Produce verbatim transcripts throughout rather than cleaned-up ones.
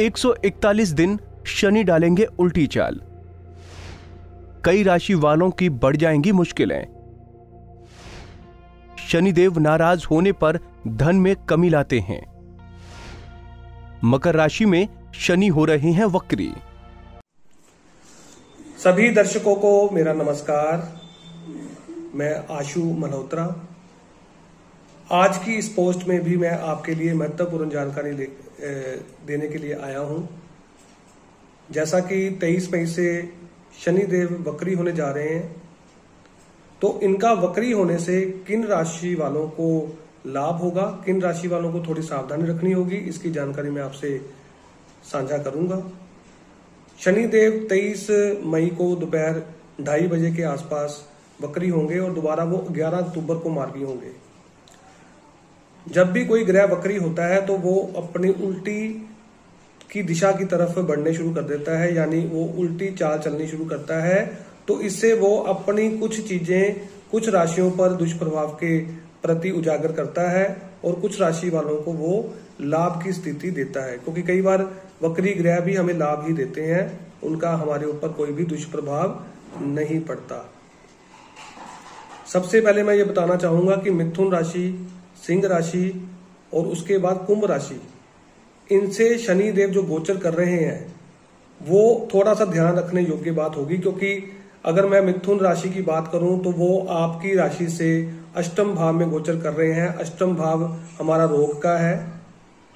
एक सौ इकतालीस दिन शनि डालेंगे उल्टी चाल। कई राशि वालों की बढ़ जाएंगी मुश्किलें। शनिदेव नाराज होने पर धन में कमी लाते हैं। मकर राशि में शनि हो रहे हैं वक्री। सभी दर्शकों को मेरा नमस्कार। मैं आशु मल्होत्रा। आज की इस पोस्ट में भी मैं आपके लिए महत्वपूर्ण जानकारी देने के लिए आया हूं। जैसा कि तेईस मई से शनिदेव वक्री होने जा रहे हैं, तो इनका वक्री होने से किन राशि वालों को लाभ होगा, किन राशि वालों को थोड़ी सावधानी रखनी होगी, इसकी जानकारी मैं आपसे साझा करूंगा। शनिदेव तेईस मई को दोपहर ढाई बजे के आसपास वक्री होंगे और दोबारा वो ग्यारह अक्टूबर को मार्गी होंगे। जब भी कोई ग्रह वक्री होता है तो वो अपनी उल्टी की दिशा की तरफ बढ़ने शुरू कर देता है, यानी वो उल्टी चाल चलनी शुरू करता है। तो इससे वो अपनी कुछ चीजें कुछ राशियों पर दुष्प्रभाव के प्रति उजागर करता है और कुछ राशि वालों को वो लाभ की स्थिति देता है, क्योंकि कई बार वक्री ग्रह भी हमें लाभ ही देते हैं, उनका हमारे ऊपर कोई भी दुष्प्रभाव नहीं पड़ता। सबसे पहले मैं ये बताना चाहूंगा कि मिथुन राशि, सिंह राशि और उसके बाद कुंभ राशि, इनसे शनिदेव जो गोचर कर रहे हैं वो थोड़ा सा ध्यान रखने योग्य बात होगी। क्योंकि अगर मैं मिथुन राशि की बात करूं तो वो आपकी राशि से अष्टम भाव में गोचर कर रहे हैं। अष्टम भाव हमारा रोग का है,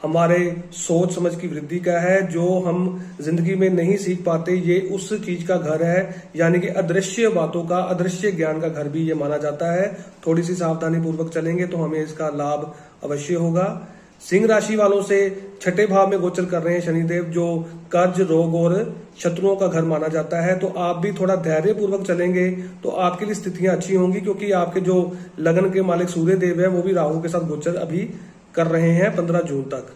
हमारे सोच समझ की वृद्धि का है, जो हम जिंदगी में नहीं सीख पाते, ये उस चीज का घर है, यानी कि अदृश्य बातों का, अदृश्य ज्ञान का घर भी ये माना जाता है। थोड़ी सी सावधानी पूर्वक चलेंगे तो हमें इसका लाभ अवश्य होगा। सिंह राशि वालों से छठे भाव में गोचर कर रहे हैं शनिदेव, जो कर्ज, रोग और शत्रुओं का घर माना जाता है। तो आप भी थोड़ा धैर्य पूर्वक चलेंगे तो आपके लिए स्थितियां अच्छी होंगी, क्योंकि आपके जो लगन के मालिक सूर्यदेव है वो भी राहु के साथ गोचर अभी कर रहे हैं पंद्रह जून तक।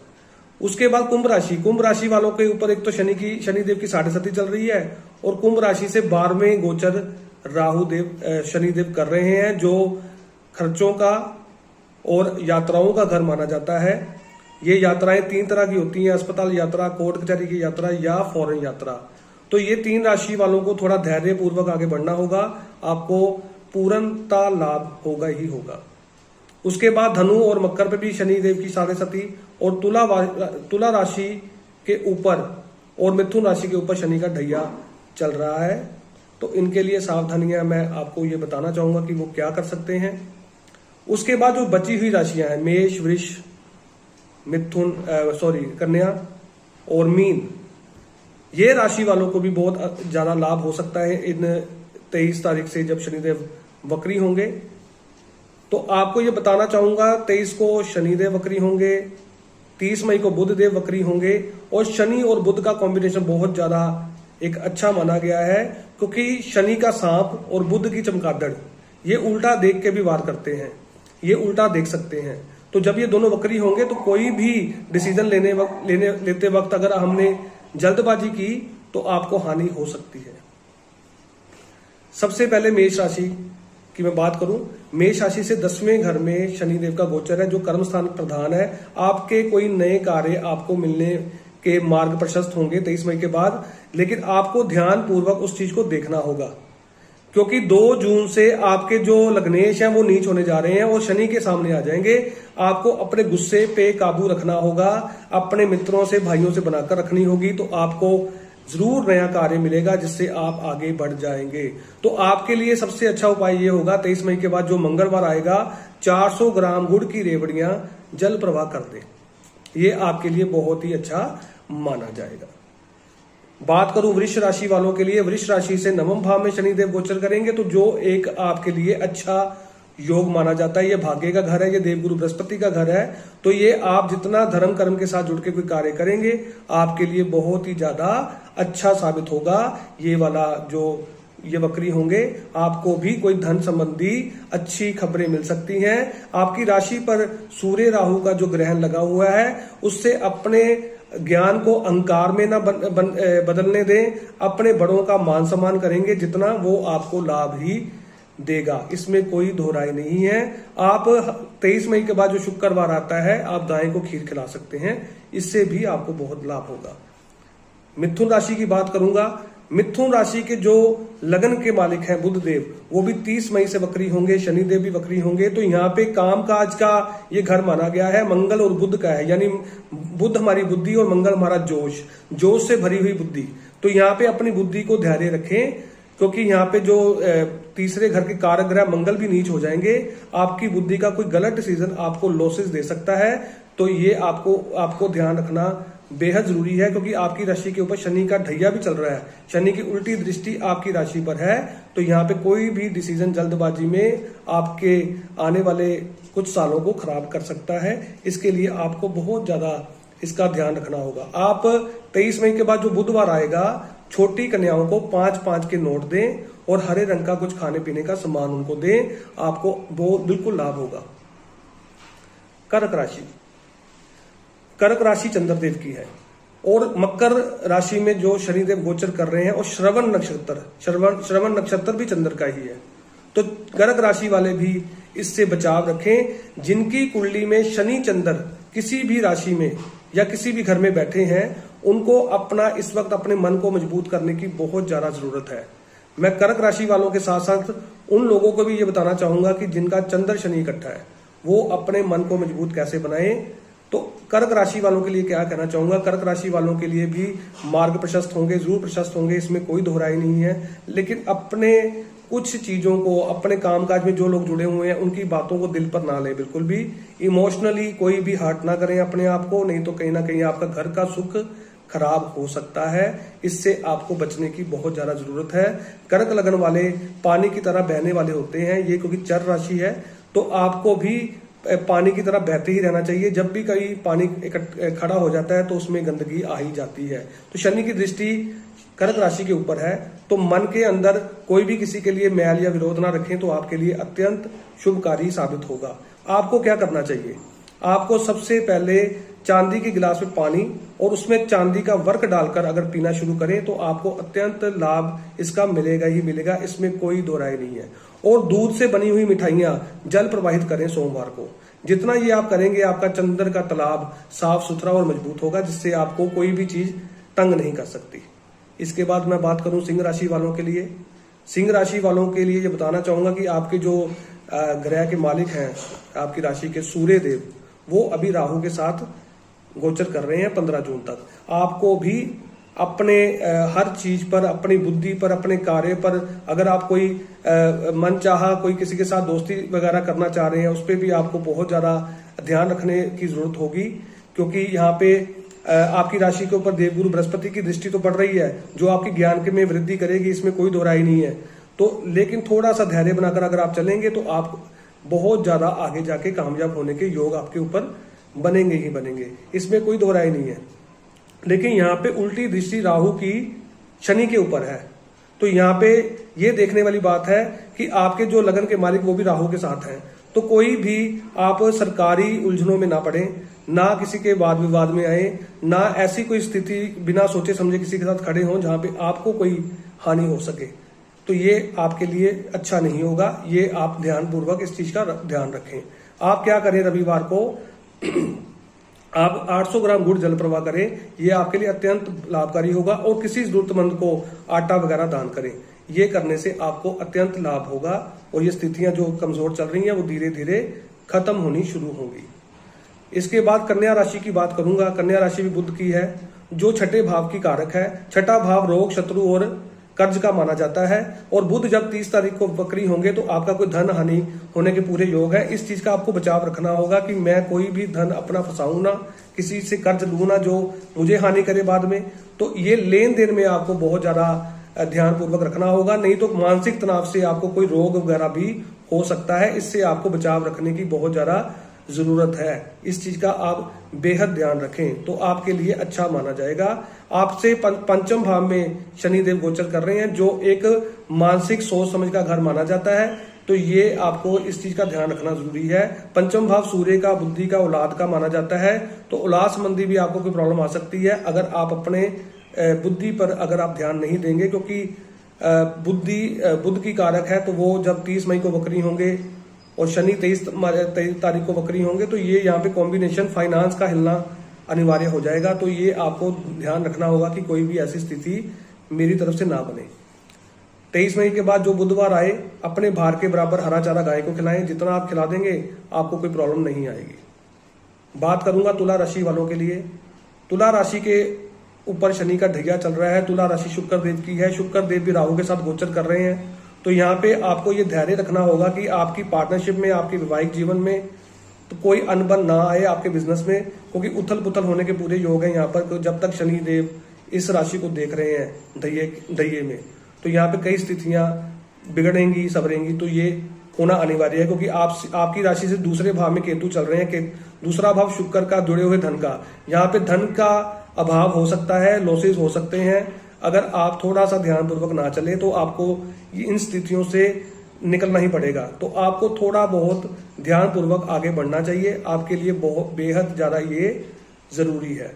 उसके बाद कुंभ राशि, कुंभ राशि वालों के ऊपर एक तो शनि की शनिदेव की साढ़े सती चल रही है और कुंभ राशि से बारहवें गोचर राहु देव शनिदेव कर रहे हैं, जो खर्चों का और यात्राओं का घर माना जाता है। ये यात्राएं तीन तरह की होती हैं, अस्पताल यात्रा, कोर्ट कचहरी की यात्रा या फॉरेन यात्रा। तो ये तीन राशि वालों को थोड़ा धैर्य पूर्वक आगे बढ़ना होगा, आपको पूर्णता लाभ होगा ही होगा। उसके बाद धनु और मकर पे भी शनिदेव की साढ़े सती और तुला तुला राशि के ऊपर और मिथुन राशि के ऊपर शनि का ढैया चल रहा है। तो इनके लिए सावधानियां मैं आपको ये बताना चाहूंगा कि वो क्या कर सकते हैं। उसके बाद जो बची हुई राशियां हैं, मेष, वृष, मिथुन सॉरी कन्या और मीन, ये राशि वालों को भी बहुत ज्यादा लाभ हो सकता है इन तेईस तारीख से जब शनिदेव वक्री होंगे। तो आपको ये बताना चाहूंगा, तेईस को शनिदेव वक्री होंगे, तीस मई को बुध देव वक्री होंगे और शनि और बुध का कॉम्बिनेशन बहुत ज्यादा एक अच्छा माना गया है, क्योंकि शनि का सांप और बुध की चमगादड़, ये उल्टा देख के भी वार करते हैं, ये उल्टा देख सकते हैं। तो जब ये दोनों वक्री होंगे तो कोई भी डिसीजन लेने वक्त लेने लेते वक्त अगर हमने जल्दबाजी की तो आपको हानि हो सकती है। सबसे पहले मेष राशि कि मैं बात करूं, मेष राशि से दसवें घर में शनिदेव का गोचर है, जो कर्मस्थान प्रधान है। आपके कोई नए कार्य आपको मिलने के मार्ग प्रशस्त होंगे तेईस मई के बाद, लेकिन आपको ध्यान पूर्वक उस चीज को देखना होगा, क्योंकि दो जून से आपके जो लग्नेश हैं वो नीच होने जा रहे हैं और शनि के सामने आ जाएंगे। आपको अपने गुस्से पे काबू रखना होगा, अपने मित्रों से, भाइयों से बनाकर रखनी होगी, तो आपको जरूर नया कार्य मिलेगा जिससे आप आगे बढ़ जाएंगे। तो आपके लिए सबसे अच्छा उपाय ये होगा, तेईस मई के बाद जो मंगलवार आएगा, चार सौ ग्राम गुड़ की रेवड़ियां जल प्रवाह कर दें, ये आपके लिए बहुत ही अच्छा माना जाएगा। बात करूं वृष राशि वालों के लिए, वृष राशि से नवम भाव में शनिदेव गोचर करेंगे, तो जो एक आपके लिए अच्छा योग माना जाता है, ये भाग्य का घर है, ये देवगुरु बृहस्पति का घर है। तो ये आप जितना धर्म कर्म के साथ जुड़ के कोई कार्य करेंगे आपके लिए बहुत ही ज्यादा अच्छा साबित होगा। ये वाला जो ये वक्री होंगे, आपको भी कोई धन संबंधी अच्छी खबरें मिल सकती हैं। आपकी राशि पर सूर्य राहु का जो ग्रहण लगा हुआ है, उससे अपने ज्ञान को अहंकार में ना बन, बन, बदलने दें। अपने बड़ों का मान सम्मान करेंगे, जितना वो आपको लाभ ही देगा, इसमें कोई दोहराई नहीं है। आप तेईस मई के बाद जो शुक्रवार आता है, आप गाय को खीर खिला सकते हैं, इससे भी आपको बहुत लाभ होगा। मिथुन राशि की बात करूंगा। मिथुन राशि के जो लगन के मालिक हैं बुध देव, वो भी तीस मई से वक्री होंगे, शनिदेव भी वक्री होंगे। तो यहाँ पे कामकाज का ये घर माना गया है, मंगल और बुध का है, यानी बुध हमारी बुद्धि और मंगल हमारा जोश, जोश से भरी हुई बुद्धि। तो यहाँ पे अपनी बुद्धि को धैर्य रखें, क्योंकि यहाँ पे जो तीसरे घर के कारक ग्रह मंगल भी नीच हो जाएंगे, आपकी बुद्धि का कोई गलत डिसीजन आपको लॉसेस दे सकता है। तो ये आपको आपको ध्यान रखना बेहद जरूरी है, क्योंकि आपकी राशि के ऊपर शनि का ढैया भी चल रहा है, शनि की उल्टी दृष्टि आपकी राशि पर है। तो यहाँ पे कोई भी डिसीजन जल्दबाजी में आपके आने वाले कुछ सालों को खराब कर सकता है। इसके लिए आपको बहुत ज्यादा इसका ध्यान रखना होगा। आप तेईस मई के बाद जो बुधवार आएगा, छोटी कन्याओं को पांच पांच के नोट दें और हरे रंग का कुछ खाने पीने का सामान उनको दें, आपको वो बिल्कुल लाभ होगा। कर्क राशि, कर्क राशि चंद्रदेव की है और मकर राशि में जो शनिदेव गोचर कर रहे हैं, और श्रवण नक्षत्र, श्रवण श्रवण नक्षत्र भी चंद्र का ही है। तो कर्क राशि वाले भी इससे बचाव रखें। जिनकी कुंडली में शनि चंद्र किसी भी राशि में या किसी भी घर में बैठे हैं, उनको अपना इस वक्त अपने मन को मजबूत करने की बहुत ज्यादा जरूरत है। मैं कर्क राशि वालों के साथ साथ उन लोगों को भी ये बताना चाहूंगा कि जिनका चंद्र शनि इकट्ठा है, वो अपने मन को मजबूत कैसे बनाएं। तो कर्क राशि वालों के लिए क्या कहना चाहूंगा, कर्क राशि वालों के लिए भी मार्ग प्रशस्त होंगे, जरूर प्रशस्त होंगे, इसमें कोई दोहराई नहीं है। लेकिन अपने कुछ चीजों को, अपने कामकाज में जो लोग जुड़े हुए हैं, उनकी बातों को दिल पर ना ले, बिल्कुल भी इमोशनली कोई भी हर्ट ना करें अपने आप को, नहीं तो कहीं ना कहीं आपका घर का सुख खराब हो सकता है। इससे आपको बचने की बहुत ज्यादा जरूरत है। कर्क लगन वाले पानी की तरह बहने वाले होते हैं, ये क्योंकि चर राशि है, तो आपको भी पानी की तरह बहते ही रहना चाहिए। जब भी कहीं पानी खड़ा हो जाता है तो उसमें गंदगी आ ही जाती है। तो शनि की दृष्टि कर्क राशि के ऊपर है, तो मन के अंदर कोई भी किसी के लिए मैल या विरोध ना रखें, तो आपके लिए अत्यंत शुभकारी साबित होगा। आपको क्या करना चाहिए, आपको सबसे पहले चांदी के गिलास में पानी और उसमें चांदी का वर्क डालकर अगर पीना शुरू करें, तो आपको अत्यंत लाभ इसका मिलेगा ही मिलेगा, इसमें कोई दो राय नहीं है। और दूध से बनी हुई मिठाइयां जल प्रवाहित करें सोमवार को। जितना ये आप करेंगे, आपका चंद्र का तालाब साफ सुथरा और मजबूत होगा, जिससे आपको कोई भी चीज तंग नहीं कर सकती। इसके बाद मैं बात करूं सिंह राशि वालों के लिए। सिंह राशि वालों के लिए ये बताना चाहूंगा कि आपके जो ग्रह के मालिक हैं आपकी राशि के सूर्य देव, वो अभी राहु के साथ गोचर कर रहे हैं पंद्रह जून तक। आपको भी अपने हर चीज पर, अपनी बुद्धि पर, अपने कार्य पर, अगर आप कोई मन चाहा कोई किसी के साथ दोस्ती वगैरह करना चाह रहे हैं, उस पर भी आपको बहुत ज्यादा ध्यान रखने की जरूरत होगी, क्योंकि यहाँ पे आपकी राशि के ऊपर देवगुरु बृहस्पति की दृष्टि तो पड़ रही है, जो आपके ज्ञान के में वृद्धि करेगी, इसमें कोई दोहराई नहीं है। तो लेकिन थोड़ा सा धैर्य बनाकर अगर आप चलेंगे, तो आप बहुत ज्यादा आगे जाके कामयाब होने के योग आपके ऊपर बनेंगे ही बनेंगे, इसमें कोई दोहराई नहीं है। लेकिन यहाँ पे उल्टी दृष्टि राहु की शनि के ऊपर है, तो यहाँ पे ये देखने वाली बात है कि आपके जो लगन के मालिक वो भी राहु के साथ हैं, तो कोई भी आप सरकारी उलझनों में ना पड़े, ना किसी के वाद विवाद में आए, ना ऐसी कोई स्थिति बिना सोचे समझे किसी के साथ खड़े हों जहां पे आपको कोई हानि हो सके। तो ये आपके लिए अच्छा नहीं होगा, ये आप ध्यान पूर्वक इस चीज का ध्यान रखें। आप क्या करें, रविवार को आप आठ सौ ग्राम गुड़ जल प्रवाह करें, ये आपके लिए अत्यंत लाभकारी होगा, और किसी जरूरतमंद को आटा वगैरह दान करें। ये करने से आपको अत्यंत लाभ होगा, और ये स्थितियां जो कमजोर चल रही हैं वो धीरे धीरे खत्म होनी शुरू होगी। इसके बाद कन्या राशि की बात करूंगा। कन्या राशि भी बुध की है, जो छठे भाव की कारक है। छठा भाव रोग, शत्रु और कर्ज का माना जाता है, और बुध जब तीस तारीख को वक्री होंगे, तो आपका कोई धन हानि होने के पूरे योग है। इस चीज का आपको बचाव रखना होगा कि मैं कोई भी धन अपना फंसाऊं ना, किसी से कर्ज लूं ना जो मुझे हानि करे बाद में। तो ये लेन देन में आपको बहुत ज्यादा ध्यान पूर्वक रखना होगा, नहीं तो मानसिक तनाव से आपको कोई रोग वगैरह भी हो सकता है। इससे आपको बचाव रखने की बहुत ज्यादा जरूरत है, इस चीज का आप बेहद ध्यान रखें, तो आपके लिए अच्छा माना जाएगा। आपसे पंचम भाव में शनिदेव गोचर कर रहे हैं, जो एक मानसिक सोच समझ का घर माना जाता है, तो ये आपको इस चीज का ध्यान रखना जरूरी है। पंचम भाव सूर्य का, बुद्धि का, औलाद का माना जाता है, तो औलाद संबंधी भी आपको कोई प्रॉब्लम आ सकती है अगर आप अपने बुद्धि पर अगर आप ध्यान नहीं देंगे, क्योंकि बुद्धि बुध की कारक है, तो वो जब तीस मई को वक्री होंगे और शनि तेईस तारीख को वक्री होंगे, तो ये यहाँ पे कॉम्बिनेशन फाइनेंस का हिलना अनिवार्य हो जाएगा। तो ये आपको ध्यान रखना होगा कि कोई भी ऐसी स्थिति मेरी तरफ से ना बने। तेईस मई के बाद जो बुधवार आए, अपने भार के बराबर हरा चारा गाय को खिलाएं। जितना आप खिला देंगे आपको कोई प्रॉब्लम नहीं आएगी। बात करूंगा तुला राशि वालों के लिए। तुला राशि के ऊपर शनि का ढगिया चल रहा है। तुला राशि शुक्र देव की है, शुक्र देव भी राहु के साथ गोचर कर रहे हैं। तो यहाँ पे आपको ये धैर्य रखना होगा कि आपकी पार्टनरशिप में, आपके वैवाहिक जीवन में तो कोई अनबन ना आए, आपके बिजनेस में, क्योंकि उथल पुथल होने के पूरे योग हैं यहाँ पर। जब तक शनिदेव इस राशि को देख रहे हैं दहिये दहिये में, तो यहाँ पे कई स्थितियां बिगड़ेंगी, सवरेंगी। तो ये होना अनिवार्य है, क्योंकि आप आपकी राशि से दूसरे भाव में केतु चल रहे हैं। के, दूसरा भाव शुक्र का, जुड़े हुए धन का। यहाँ पे धन का अभाव हो सकता है, लॉसेज हो सकते हैं। अगर आप थोड़ा सा ध्यानपूर्वक ना चले तो आपको इन स्थितियों से निकलना ही पड़ेगा। तो आपको थोड़ा बहुत ध्यानपूर्वक आगे बढ़ना चाहिए, आपके लिए बहुत बेहद ज्यादा ये जरूरी है।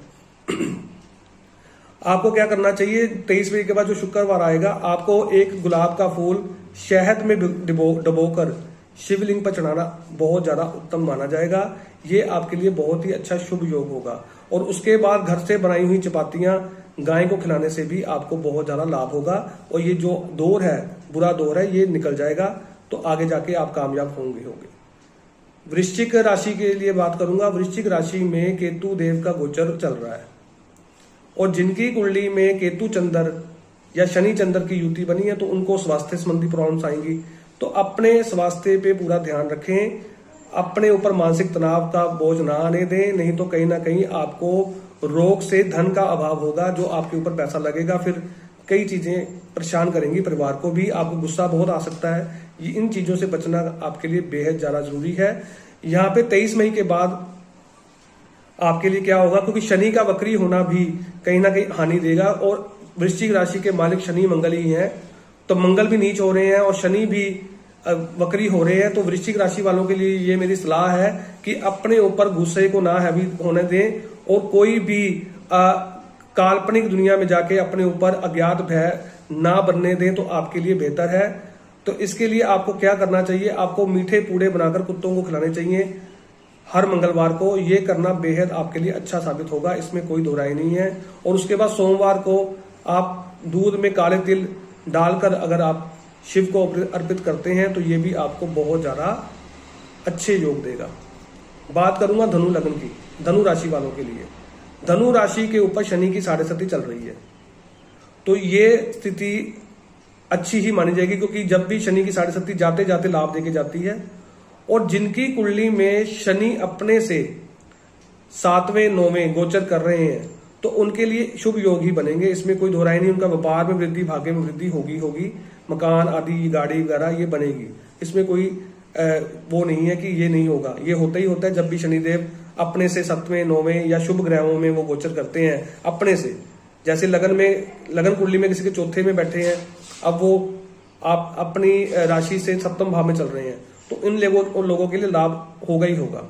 आपको क्या करना चाहिए, तेईस मई के बाद जो शुक्रवार आएगा, आपको एक गुलाब का फूल शहद में डुबो डुबोकर शिवलिंग पर चढ़ाना बहुत ज्यादा उत्तम माना जाएगा। ये आपके लिए बहुत ही अच्छा शुभ योग होगा। और उसके बाद घर से बनाई हुई चपातियां गाय को खिलाने से भी आपको बहुत ज्यादा लाभ होगा। और ये जो दौर है, बुरा दौर है, ये निकल जाएगा। तो आगे जाके आप कामयाब होंगे होंगे वृश्चिक राशि के लिए बात करूंगा। वृश्चिक राशि में केतु देव का गोचर चल रहा है, और जिनकी कुंडली में केतु चंद्र या शनि चंद्र की युति बनी है तो उनको स्वास्थ्य संबंधी प्रॉब्लम्स आएंगी। तो अपने स्वास्थ्य पे पूरा ध्यान रखें, अपने ऊपर मानसिक तनाव का बोझ ना आने दें, नहीं तो कहीं ना कहीं आपको रोग से धन का अभाव होगा, जो आपके ऊपर पैसा लगेगा। फिर कई चीजें परेशान करेंगी परिवार को भी, आपको गुस्सा बहुत आ सकता है। इन चीजों से बचना आपके लिए बेहद ज्यादा जरूरी है। यहाँ पे तेईस मई के बाद आपके लिए क्या होगा, क्योंकि शनि का वक्री होना भी कहीं ना कहीं हानि देगा। और वृश्चिक राशि के मालिक शनि मंगल ही है, तो मंगल भी नीच हो रहे हैं और शनि भी वक्री हो रहे हैं। तो वृश्चिक राशि वालों के लिए ये मेरी सलाह है कि अपने ऊपर गुस्से को ना हावी होने दें, और कोई भी आ, काल्पनिक दुनिया में जाके अपने ऊपर अज्ञात भय ना बनने दें, तो आपके लिए बेहतर है। तो इसके लिए आपको क्या करना चाहिए, आपको मीठे पूड़े बनाकर कुत्तों को खिलाने चाहिए हर मंगलवार को। ये करना बेहद आपके लिए अच्छा साबित होगा, इसमें कोई दो राय नहीं है। और उसके बाद सोमवार को आप दूध में काले तिल डालकर अगर आप शिव को अर्पित करते हैं तो ये भी आपको बहुत ज्यादा अच्छे योग देगा। बात करूंगा धनु लग्न की, धनु राशि वालों के लिए। धनु राशि के ऊपर शनि की साढ़े सती चल रही है, तो ये स्थिति अच्छी ही मानी जाएगी, क्योंकि जब भी शनि की साढ़े सती जाते जाते लाभ देके जाती है। और जिनकी कुंडली में शनि अपने से सातवें नौवें गोचर कर रहे हैं तो उनके लिए शुभ योग ही बनेंगे, इसमें कोई दोहराई नहीं। उनका व्यापार में वृद्धि, भाग्य में वृद्धि होगी होगी मकान आदि, गाड़ी वगैरह ये बनेगी। इसमें कोई वो नहीं है कि ये नहीं होगा, ये होता ही होता है। जब भी शनिदेव अपने से सतवें नौवें या शुभ ग्रहों में वो गोचर करते हैं अपने से, जैसे लगन में, लगन कुंडली में किसी के चौथे में बैठे हैं, अब वो आप अपनी राशि से सप्तम भाव में चल रहे हैं, तो इन लोगों लोगों के लिए लाभ होगा ही होगा।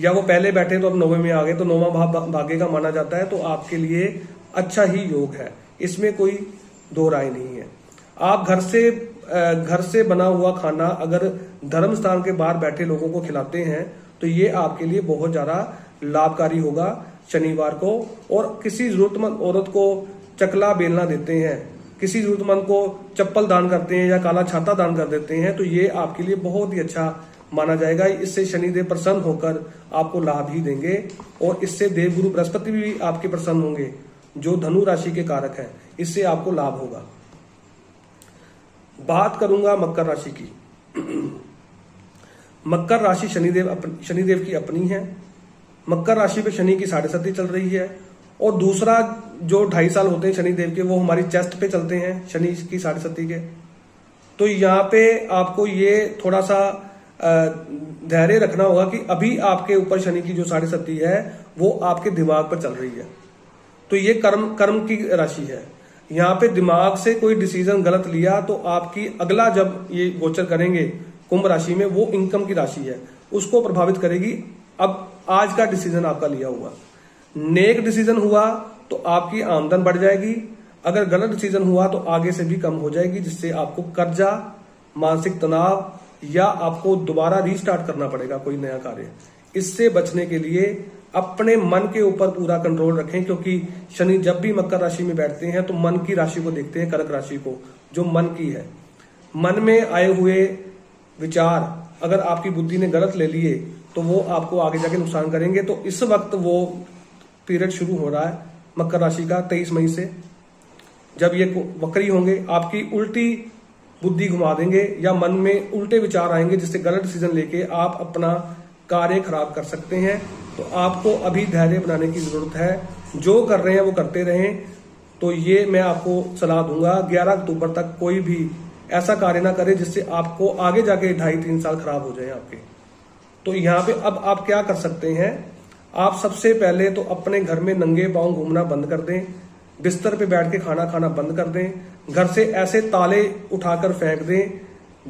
या वो पहले बैठे तो अब नौवें में आ गए, तो नौवां भाव भाग्य का माना जाता है, तो आपके लिए अच्छा ही योग है, इसमें कोई दो राय नहीं है। आप घर से घर से बना हुआ खाना अगर धर्म स्थान के बाहर बैठे लोगों को खिलाते हैं तो ये आपके लिए बहुत ज्यादा लाभकारी होगा शनिवार को। और किसी जरूरतमंद औरत को चकला बेलना देते हैं, किसी जरूरतमंद को चप्पल दान करते हैं या काला छाता दान कर देते हैं, तो ये आपके लिए बहुत ही अच्छा माना जाएगा। इससे शनिदेव प्रसन्न होकर आपको लाभ ही देंगे, और इससे देवगुरु बृहस्पति भी आपके प्रसन्न होंगे, जो धनु राशि के कारक है, इससे आपको लाभ होगा। बात करूंगा मकर राशि की। मकर राशि शनिदेव शनिदेव की अपनी है। मकर राशि पे शनि की साढ़े सती चल रही है, और दूसरा जो ढाई साल होते हैं शनिदेव के, वो हमारी चेस्ट पे चलते हैं शनि की साढ़े सती के। तो यहाँ पे आपको ये थोड़ा सा धैर्य रखना होगा कि अभी आपके ऊपर शनि की जो साढ़े सती है वो आपके दिमाग पर चल रही है। तो ये कर्म कर्म की राशि है। यहाँ पे दिमाग से कोई डिसीजन गलत लिया तो आपकी अगला जब ये गोचर करेंगे कुंभ राशि में, वो इनकम की राशि है, उसको प्रभावित करेगी। अब आज का डिसीजन आपका लिया हुआ नेक डिसीजन हुआ तो आपकी आमदन बढ़ जाएगी, अगर गलत डिसीजन हुआ तो आगे से भी कम हो जाएगी, जिससे आपको कर्जा, मानसिक तनाव, या आपको दोबारा रीस्टार्ट करना पड़ेगा कोई नया कार्य, इससे बचने के लिए अपने मन के ऊपर पूरा कंट्रोल रखें, क्योंकि शनि जब भी मकर राशि में बैठते हैं तो मन की राशि को देखते हैं, कर्क राशि को, जो मन की है। मन में आए हुए विचार अगर आपकी बुद्धि ने गलत ले लिए तो वो आपको आगे जाके नुकसान करेंगे। तो इस वक्त वो पीरियड शुरू हो रहा है मकर राशि का तेईस मई से, जब ये वक्री होंगे, आपकी उल्टी बुद्धि घुमा देंगे या मन में उल्टे विचार आएंगे जिससे गलत डिसीजन लेके आप अपना कार्य खराब कर सकते हैं। तो आपको अभी धैर्य बनाने की जरूरत है, जो कर रहे हैं वो करते रहें। तो ये मैं आपको सलाह दूंगा, ग्यारह अक्टूबर तक कोई भी ऐसा कार्य ना करें जिससे आपको आगे जाके ढाई तीन साल खराब हो जाए आपके। तो यहाँ पे अब आप क्या कर सकते हैं, आप सबसे पहले तो अपने घर में नंगे पांव घूमना बंद कर दें, बिस्तर पे बैठ के खाना खाना बंद कर दें, घर से ऐसे ताले उठाकर फेंक दें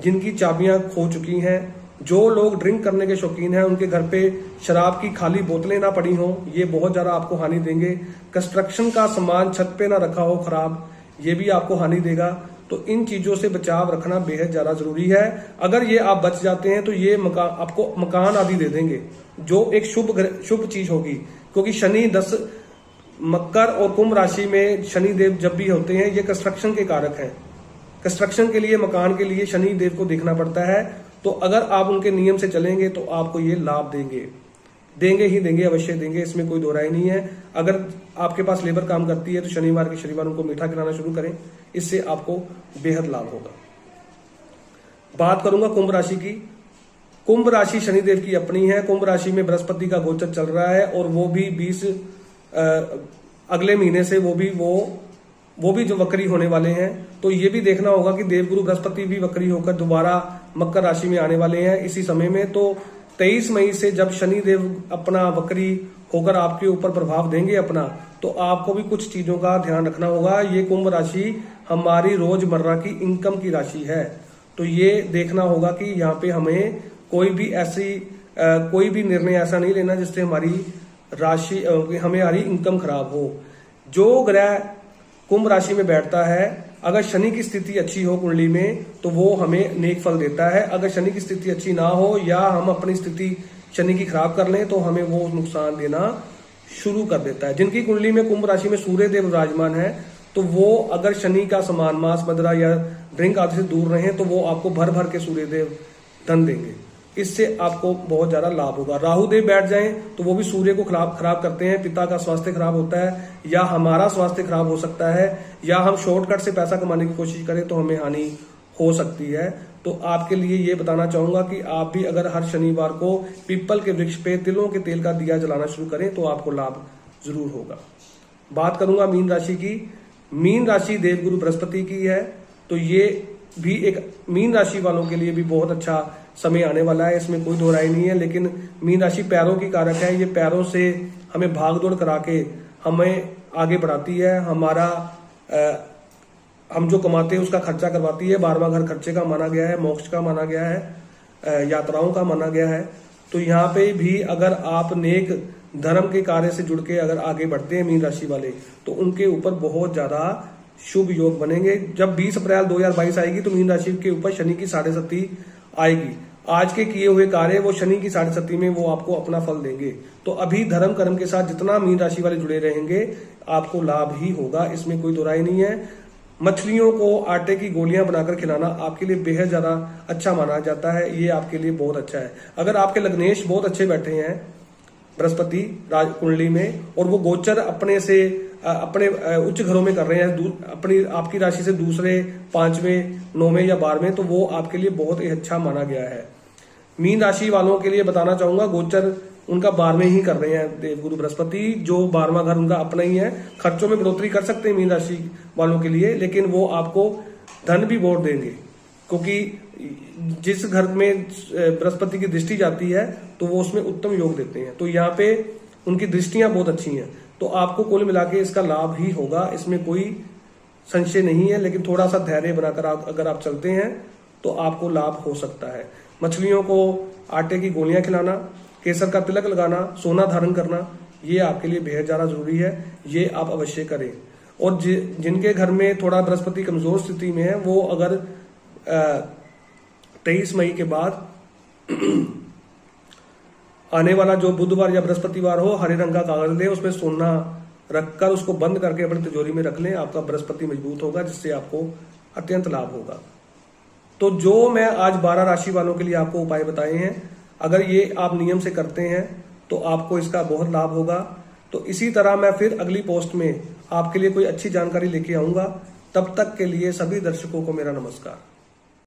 जिनकी चाबियां खो चुकी हैं। जो लोग ड्रिंक करने के शौकीन हैं उनके घर पे शराब की खाली बोतलें ना पड़ी हों, ये बहुत ज्यादा आपको हानि देंगे। कंस्ट्रक्शन का सामान छत पे ना रखा हो खराब, ये भी आपको हानि देगा। तो इन चीजों से बचाव रखना बेहद ज्यादा जरूरी है। अगर ये आप बच जाते हैं तो ये मका, आपको मकान आदि दे देंगे, जो एक शुभ शुभ चीज होगी, क्योंकि शनि दस मकर और कुंभ राशि में शनिदेव जब भी होते हैं ये कंस्ट्रक्शन के कारक हैं। कंस्ट्रक्शन के लिए, मकान के लिए शनिदेव को देखना पड़ता है। तो अगर आप उनके नियम से चलेंगे तो आपको ये लाभ देंगे, देंगे ही देंगे, अवश्य देंगे, इसमें कोई दो राय नहीं है। अगर आपके पास लेबर काम करती है तो शनिवार के शनिवार उनको मीठा खिलाना शुरू करें, इससे आपको बेहद लाभ होगा। बात करूंगा कुंभ राशि की। कुंभ राशि शनिदेव की अपनी है। कुंभ राशि में बृहस्पति का गोचर चल रहा है और वो भी बीस अगले महीने से वो भी वो वो भी जो वक्री होने वाले हैं। तो ये भी देखना होगा कि देवगुरु बृहस्पति भी वक्री होकर दोबारा मकर राशि में आने वाले हैं इसी समय में। तो तेईस मई से जब शनि देव अपना वक्री होकर आपके ऊपर प्रभाव देंगे अपना, तो आपको भी कुछ चीजों का ध्यान रखना होगा। ये कुंभ राशि हमारी रोजमर्रा की इनकम की राशि है, तो ये देखना होगा कि यहाँ पे हमें कोई भी ऐसी आ, कोई भी निर्णय ऐसा नहीं लेना जिससे हमारी राशि हमारी इनकम खराब हो। जो ग्रह कुंभ राशि में बैठता है, अगर शनि की स्थिति अच्छी हो कुंडली में तो वो हमें नेक फल देता है। अगर शनि की स्थिति अच्छी ना हो या हम अपनी स्थिति शनि की खराब कर लें तो हमें वो नुकसान देना शुरू कर देता है। जिनकी कुंडली में कुंभ राशि में सूर्य देव विराजमान है तो वो अगर शनि का समान मांस मदरा या ड्रिंक आदि से दूर रहें तो वो आपको भर भर के सूर्य देव धन देंगे, इससे आपको बहुत ज्यादा लाभ होगा। राहु देव बैठ जाएं तो वो भी सूर्य को खराब खराब करते हैं, पिता का स्वास्थ्य खराब होता है या हमारा स्वास्थ्य खराब हो सकता है, या हम शॉर्टकट से पैसा कमाने की कोशिश करें तो हमें हानि हो सकती है। तो आपके लिए ये बताना चाहूंगा कि आप भी अगर हर शनिवार को पीपल के वृक्ष पे तिलों के तेल का दिया जलाना शुरू करें तो आपको लाभ जरूर होगा। बात करूंगा मीन राशि की। मीन राशि देवगुरु बृहस्पति की है, तो ये भी एक मीन राशि वालों के लिए भी बहुत अच्छा समय आने वाला है, इसमें कोई दो राय नहीं है। लेकिन मीन राशि पैरों की कारक है, ये पैरों से हमें भागदौड़ करा के हमें आगे बढ़ाती है। हमारा आ, हम जो कमाते हैं उसका खर्चा करवाती है। बारहवां घर खर्चे का माना गया है, मोक्ष का माना गया है, आ, यात्राओं का माना गया है। तो यहाँ पे भी अगर आप नेक धर्म के कार्य से जुड़ के अगर आगे बढ़ते हैं मीन राशि वाले तो उनके ऊपर बहुत ज्यादा शुभ योग बनेंगे। जब बीस अप्रैल दो हज़ार बाईस आएगी तो मीन राशि के ऊपर शनि की साढ़े सती आएगी। आज के किए हुए कार्य वो शनि की साढ़े सती में वो आपको अपना फल देंगे। तो अभी धर्म कर्म के साथ जितना मीन राशि वाले जुड़े रहेंगे आपको लाभ ही होगा, इसमें कोई दोराय नहीं है। मछलियों को आटे की गोलियां बनाकर खिलाना आपके लिए बेहद ज्यादा अच्छा माना जाता है, ये आपके लिए बहुत अच्छा है। अगर आपके लग्नेश बहुत अच्छे बैठे हैं बृहस्पति राज कुंडली में और वो गोचर अपने से अपने उच्च घरों में कर रहे हैं, अपनी आपकी राशि से दूसरे पांचवें नौवें या बारहवें, तो वो आपके लिए बहुत ही अच्छा माना गया है। मीन राशि वालों के लिए बताना चाहूंगा गोचर उनका बारहवें ही कर रहे हैं देवगुरु बृहस्पति, जो बारहवां घर उनका अपना ही है। खर्चों में बढ़ोतरी कर सकते हैं मीन राशि वालों के लिए, लेकिन वो आपको धन भी बहुत देंगे, क्योंकि जिस घर में बृहस्पति की दृष्टि जाती है तो वो उसमें उत्तम योग देते हैं। तो यहाँ पे उनकी दृष्टियां बहुत अच्छी हैं, तो आपको कुल मिला के इसका लाभ ही होगा, इसमें कोई संशय नहीं है। लेकिन थोड़ा सा धैर्य बनाकर आप अगर आप चलते हैं तो आपको लाभ हो सकता है। मछलियों को आटे की गोलियां खिलाना, केसर का तिलक लगाना, सोना धारण करना, ये आपके लिए बेहद ज्यादा जरूरी है, ये आप अवश्य करें। और जि, जिनके घर में थोड़ा बृहस्पति कमजोर स्थिति में है वो अगर तेईस मई के बाद आने वाला जो बुधवार या बृहस्पतिवार हो, हरे रंग का कागज लें, उसमें सोना रखकर उसको बंद करके अपनी तिजोरी में रख लें। आपका बृहस्पति मजबूत होगा, जिससे आपको अत्यंत लाभ होगा। तो जो मैं आज बारह राशि वालों के लिए आपको उपाय बताए हैं, अगर ये आप नियम से करते हैं तो आपको इसका बहुत लाभ होगा। तो इसी तरह मैं फिर अगली पोस्ट में आपके लिए कोई अच्छी जानकारी लेके आऊंगा। तब तक के लिए सभी दर्शकों को मेरा नमस्कार।